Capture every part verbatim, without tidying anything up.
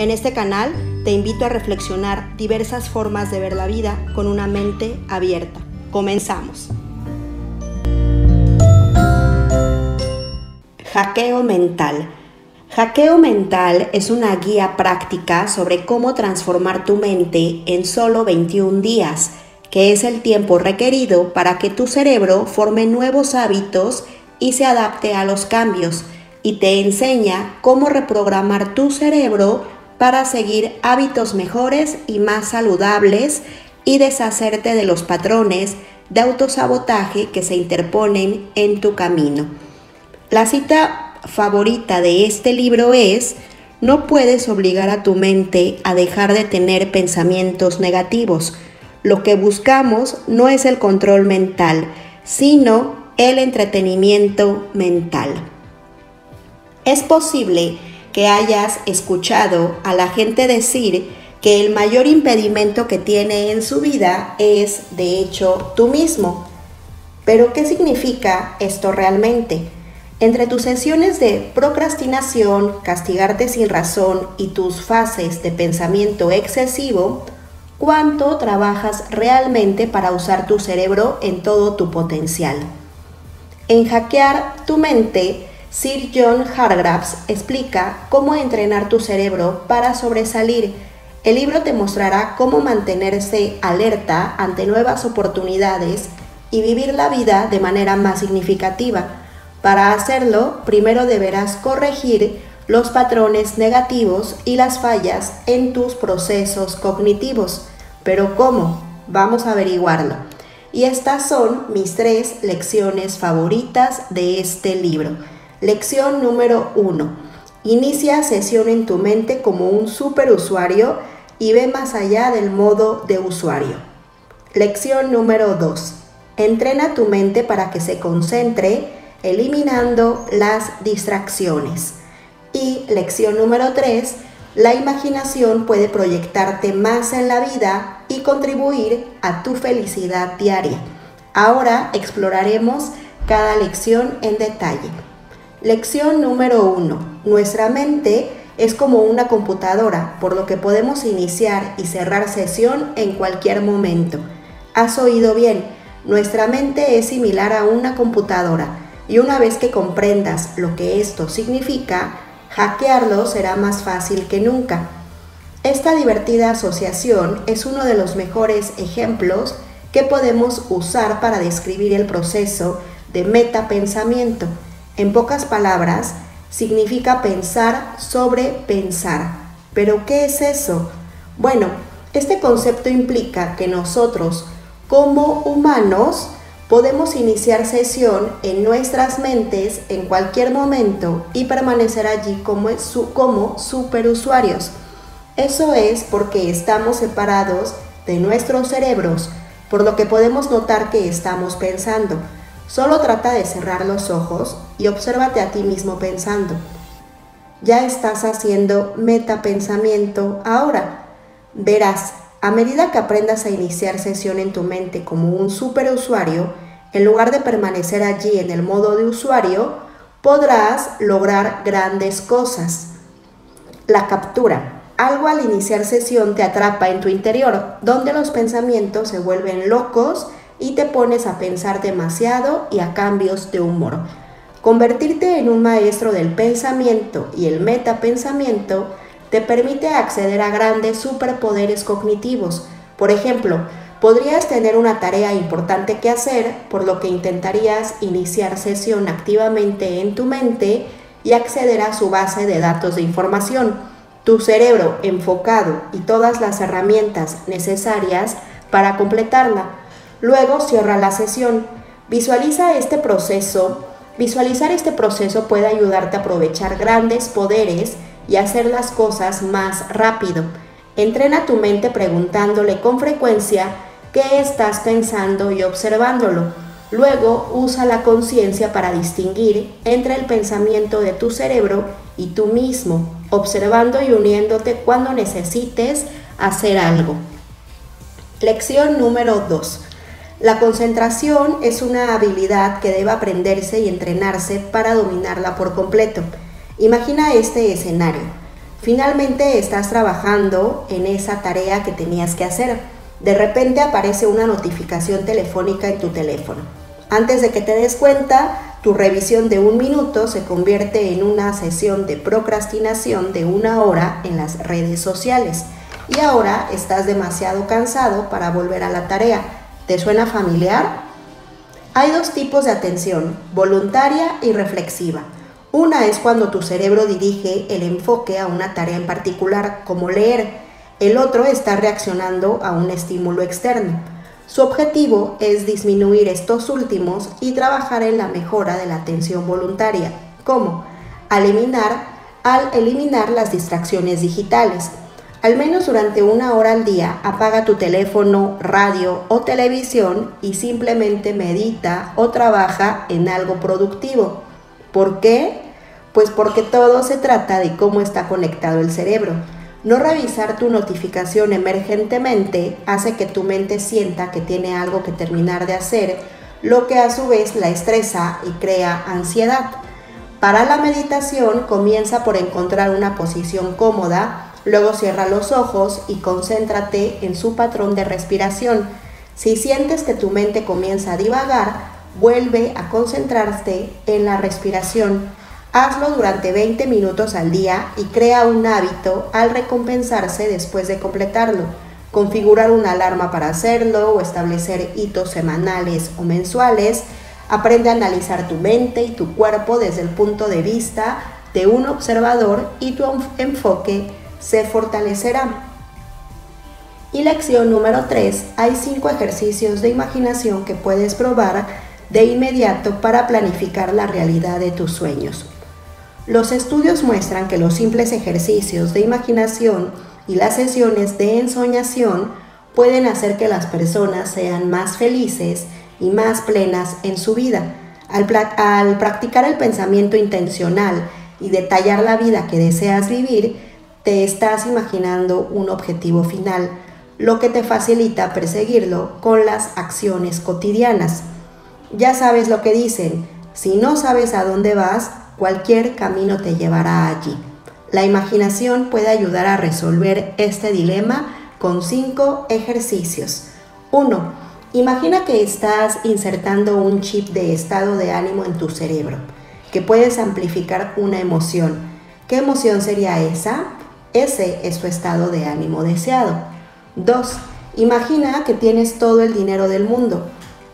En este canal te invito a reflexionar diversas formas de ver la vida con una mente abierta. Comenzamos. Hackeo mental. Hackeo mental es una guía práctica sobre cómo transformar tu mente en solo veintiún días, que es el tiempo requerido para que tu cerebro forme nuevos hábitos y se adapte a los cambios, y te enseña cómo reprogramar tu cerebro para seguir hábitos mejores y más saludables y deshacerte de los patrones de autosabotaje que se interponen en tu camino. La cita favorita de este libro es: no puedes obligar a tu mente a dejar de tener pensamientos negativos. Lo que buscamos no es el control mental, sino el entretenimiento mental. Es posible que hayas escuchado a la gente decir que el mayor impedimento que tiene en su vida es, de hecho, tú mismo. Pero, ¿qué significa esto realmente? Entre tus sesiones de procrastinación, castigarte sin razón y tus fases de pensamiento excesivo, ¿cuánto trabajas realmente para usar tu cerebro en todo tu potencial? En Hackear tu mente, Sir John Hargraves explica cómo entrenar tu cerebro para sobresalir. El libro te mostrará cómo mantenerse alerta ante nuevas oportunidades y vivir la vida de manera más significativa. Para hacerlo, primero deberás corregir los patrones negativos y las fallas en tus procesos cognitivos. ¿Pero cómo? Vamos a averiguarlo. Y estas son mis tres lecciones favoritas de este libro. Lección número uno. Inicia sesión en tu mente como un superusuario y ve más allá del modo de usuario. Lección número dos. Entrena tu mente para que se concentre, eliminando las distracciones. Y lección número tres, la imaginación puede proyectarte más en la vida y contribuir a tu felicidad diaria. Ahora exploraremos cada lección en detalle. Lección número uno, nuestra mente es como una computadora, por lo que podemos iniciar y cerrar sesión en cualquier momento. ¿Has oído bien? Nuestra mente es similar a una computadora, y una vez que comprendas lo que esto significa, hackearlo será más fácil que nunca. Esta divertida asociación es uno de los mejores ejemplos que podemos usar para describir el proceso de metapensamiento. En pocas palabras, significa pensar sobre pensar. ¿Pero qué es eso? Bueno, este concepto implica que nosotros, como humanos, podemos iniciar sesión en nuestras mentes en cualquier momento y permanecer allí como, su, como superusuarios. Eso es porque estamos separados de nuestros cerebros, por lo que podemos notar que estamos pensando. Solo trata de cerrar los ojos y obsérvate a ti mismo pensando. Ya estás haciendo metapensamiento ahora. Verás, a medida que aprendas a iniciar sesión en tu mente como un superusuario, en lugar de permanecer allí en el modo de usuario, podrás lograr grandes cosas. La captura. Algo al iniciar sesión te atrapa en tu interior, donde los pensamientos se vuelven locos y te pones a pensar demasiado y a cambios de humor. Convertirte en un maestro del pensamiento y el metapensamiento te permite acceder a grandes superpoderes cognitivos. Por ejemplo, podrías tener una tarea importante que hacer, por lo que intentarías iniciar sesión activamente en tu mente y acceder a su base de datos de información. Tu cerebro enfocado y todas las herramientas necesarias para completarla. Luego cierra la sesión. Visualiza este proceso. Visualizar este proceso puede ayudarte a aprovechar grandes poderes y hacer las cosas más rápido. Entrena tu mente preguntándole con frecuencia qué estás pensando y observándolo. Luego usa la conciencia para distinguir entre el pensamiento de tu cerebro y tú mismo, observando y uniéndote cuando necesites hacer algo. Lección número dos. La concentración es una habilidad que debe aprenderse y entrenarse para dominarla por completo. Imagina este escenario. Finalmente estás trabajando en esa tarea que tenías que hacer. De repente aparece una notificación telefónica en tu teléfono. Antes de que te des cuenta, tu revisión de un minuto se convierte en una sesión de procrastinación de una hora en las redes sociales. Y ahora estás demasiado cansado para volver a la tarea. ¿Te suena familiar? Hay dos tipos de atención, voluntaria y reflexiva. Una es cuando tu cerebro dirige el enfoque a una tarea en particular, como leer. El otro está reaccionando a un estímulo externo. Su objetivo es disminuir estos últimos y trabajar en la mejora de la atención voluntaria. ¿Cómo? Al eliminar, al eliminar las distracciones digitales. Al menos durante una hora al día, apaga tu teléfono, radio o televisión y simplemente medita o trabaja en algo productivo. ¿Por qué? Pues porque todo se trata de cómo está conectado el cerebro. No revisar tu notificación emergentemente hace que tu mente sienta que tiene algo que terminar de hacer, lo que a su vez la estresa y crea ansiedad. Para la meditación, comienza por encontrar una posición cómoda. Luego cierra los ojos y concéntrate en su patrón de respiración. Si sientes que tu mente comienza a divagar, vuelve a concentrarte en la respiración. Hazlo durante veinte minutos al día y crea un hábito al recompensarse después de completarlo. Configurar una alarma para hacerlo o establecer hitos semanales o mensuales. Aprende a analizar tu mente y tu cuerpo desde el punto de vista de un observador y tu enfoque se fortalecerá. Y lección número tres, hay cinco ejercicios de imaginación que puedes probar de inmediato para planificar la realidad de tus sueños. Los estudios muestran que los simples ejercicios de imaginación y las sesiones de ensoñación pueden hacer que las personas sean más felices y más plenas en su vida. Al, al practicar el pensamiento intencional y detallar la vida que deseas vivir, te estás imaginando un objetivo final, lo que te facilita perseguirlo con las acciones cotidianas. Ya sabes lo que dicen, si no sabes a dónde vas, cualquier camino te llevará allí. La imaginación puede ayudar a resolver este dilema con cinco ejercicios. uno. Imagina que estás insertando un chip de estado de ánimo en tu cerebro, que puedes amplificar una emoción. ¿Qué emoción sería esa? Ese es tu estado de ánimo deseado. dos. Imagina que tienes todo el dinero del mundo,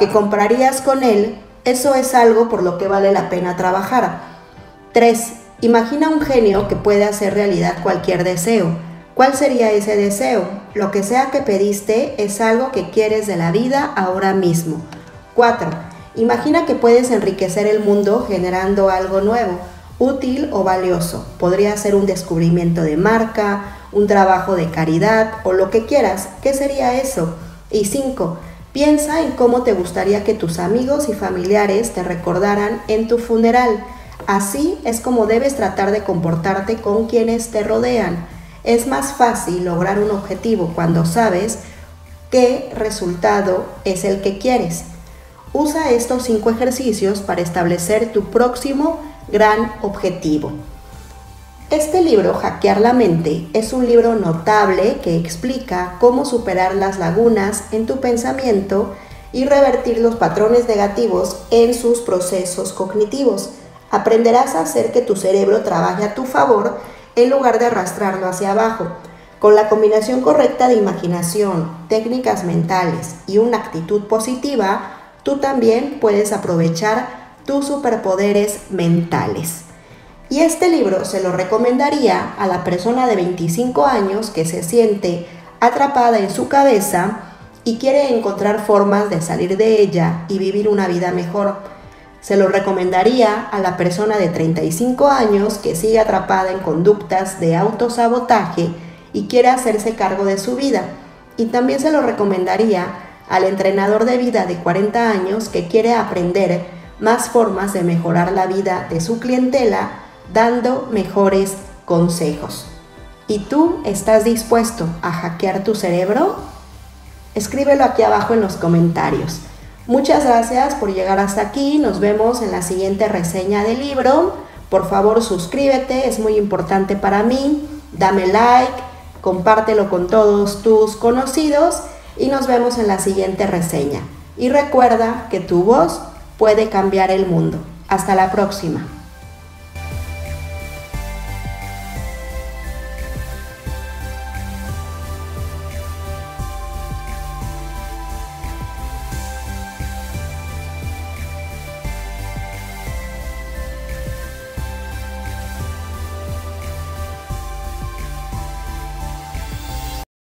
que comprarías con él, eso es algo por lo que vale la pena trabajar. tres. Imagina un genio que puede hacer realidad cualquier deseo. ¿Cuál sería ese deseo? Lo que sea que pediste es algo que quieres de la vida ahora mismo. cuatro. Imagina que puedes enriquecer el mundo generando algo nuevo, útil o valioso. Podría ser un descubrimiento de marca, un trabajo de caridad o lo que quieras. ¿Qué sería eso? Y cinco. Piensa en cómo te gustaría que tus amigos y familiares te recordaran en tu funeral. Así es como debes tratar de comportarte con quienes te rodean. Es más fácil lograr un objetivo cuando sabes qué resultado es el que quieres. Usa estos cinco ejercicios para establecer tu próximo gran objetivo. Este libro, Hackear la mente, es un libro notable que explica cómo superar las lagunas en tu pensamiento y revertir los patrones negativos en sus procesos cognitivos. Aprenderás a hacer que tu cerebro trabaje a tu favor en lugar de arrastrarlo hacia abajo. Con la combinación correcta de imaginación, técnicas mentales y una actitud positiva, tú también puedes aprovechar tus superpoderes mentales. Y este libro se lo recomendaría a la persona de veinticinco años que se siente atrapada en su cabeza y quiere encontrar formas de salir de ella y vivir una vida mejor. Se lo recomendaría a la persona de treinta y cinco años que sigue atrapada en conductas de autosabotaje y quiere hacerse cargo de su vida. Y también se lo recomendaría al entrenador de vida de cuarenta años que quiere aprender más formas de mejorar la vida de su clientela dando mejores consejos. ¿Y tú estás dispuesto a hackear tu cerebro? Escríbelo aquí abajo en los comentarios. Muchas gracias por llegar hasta aquí. Nos vemos en la siguiente reseña del libro. Por favor, suscríbete, es muy importante para mí. Dame like, compártelo con todos tus conocidos y nos vemos en la siguiente reseña. Y recuerda que tu voz puede cambiar el mundo. Hasta la próxima.